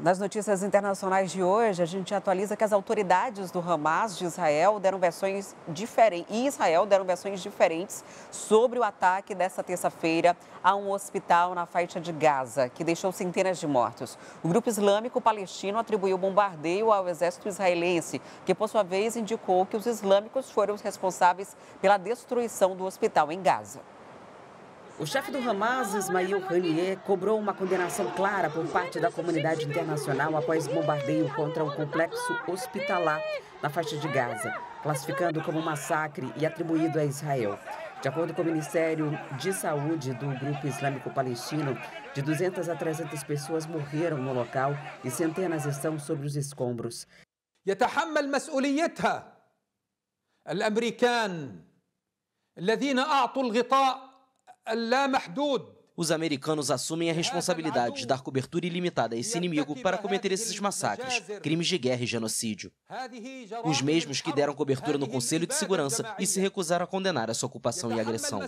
Nas notícias internacionais de hoje, a gente atualiza que as autoridades do Hamas de Israel deram versões diferentes sobre o ataque desta terça-feira a um hospital na Faixa de Gaza, que deixou centenas de mortos. O grupo islâmico palestino atribuiu o bombardeio ao exército israelense, que por sua vez indicou que os islâmicos foram os responsáveis pela destruição do hospital em Gaza. O chefe do Hamas, Ismail Khaniyeh, cobrou uma condenação clara por parte da comunidade internacional após bombardeio contra o complexo hospitalar na Faixa de Gaza, classificando como massacre e atribuído a Israel. De acordo com o Ministério de Saúde do Grupo Islâmico Palestino, de 200 a 300 pessoas morreram no local e centenas estão sobre os escombros. Os americanos assumem a responsabilidade de dar cobertura ilimitada a esse inimigo para cometer esses massacres, crimes de guerra e genocídio. Os mesmos que deram cobertura no Conselho de Segurança e se recusaram a condenar essa ocupação e agressão.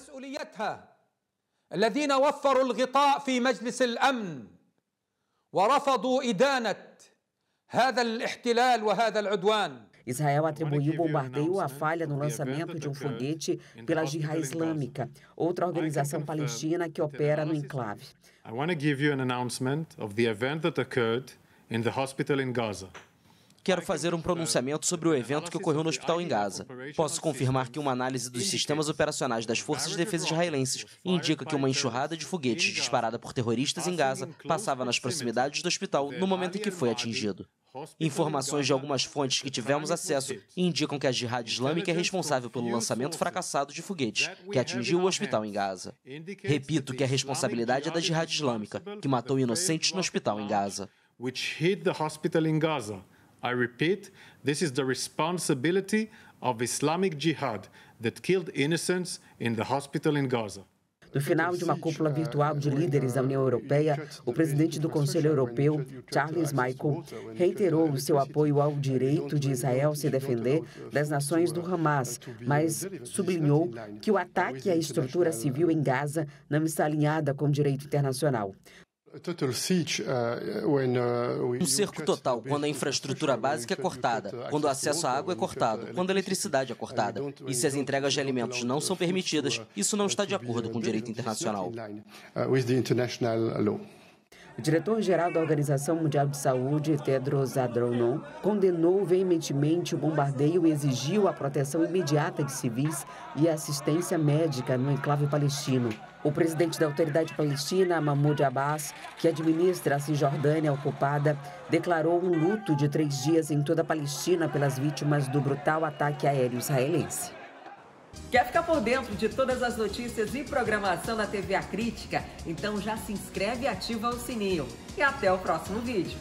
Israel atribuiu o bombardeio à falha no lançamento de um foguete pela Jihad Islâmica, outra organização palestina que opera no enclave. I want to give you an announcement of the event that occurred in the hospital in Gaza. Quero fazer um pronunciamento sobre o evento que ocorreu no hospital em Gaza. Posso confirmar que uma análise dos sistemas operacionais das Forças de Defesa israelenses indica que uma enxurrada de foguetes disparada por terroristas em Gaza passava nas proximidades do hospital no momento em que foi atingido. Informações de algumas fontes que tivemos acesso indicam que a Jihad Islâmica é responsável pelo lançamento fracassado de foguetes que atingiu o hospital em Gaza. Repito que a responsabilidade é da Jihad Islâmica, que matou inocentes no hospital em Gaza. I repeat, this is the responsibility of Islamic Jihad that killed innocents in the hospital in Gaza. No final de uma cúpula virtual de líderes da União Europeia, o presidente do Conselho Europeu, Charles Michel, reiterou o seu apoio ao direito de Israel se defender das nações do Hamas, mas sublinhou que o ataque à estrutura civil em Gaza não está alinhada com o direito internacional. Um cerco total quando a infraestrutura básica é cortada, quando o acesso à água é cortado, quando a eletricidade é cortada. E se as entregas de alimentos não são permitidas, isso não está de acordo com o direito internacional. O diretor-geral da Organização Mundial de Saúde, Tedros Adhanom, condenou veementemente o bombardeio e exigiu a proteção imediata de civis e assistência médica no enclave palestino. O presidente da autoridade palestina, Mahmoud Abbas, que administra a Cisjordânia ocupada, declarou um luto de 3 dias em toda a Palestina pelas vítimas do brutal ataque aéreo israelense. Quer ficar por dentro de todas as notícias e programação da TV A Crítica? Então já se inscreve e ativa o sininho. E até o próximo vídeo.